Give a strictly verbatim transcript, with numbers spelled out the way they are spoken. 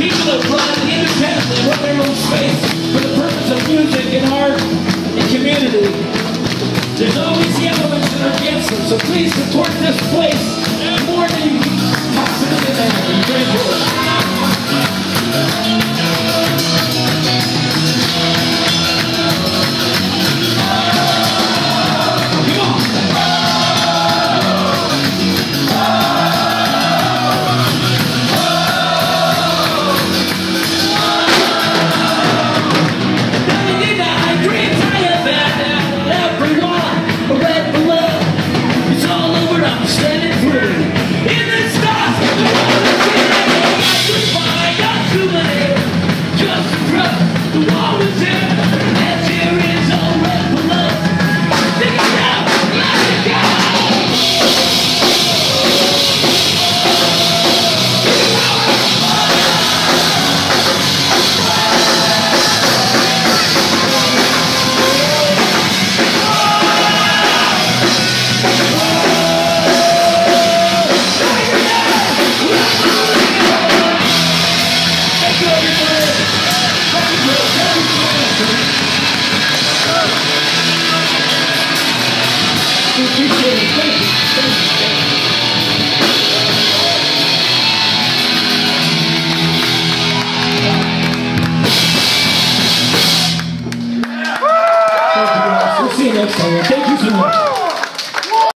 people that run independently, run their own space for the purpose of music and art and community. There's always the elements that are against them, so please support this place more than you possibly can.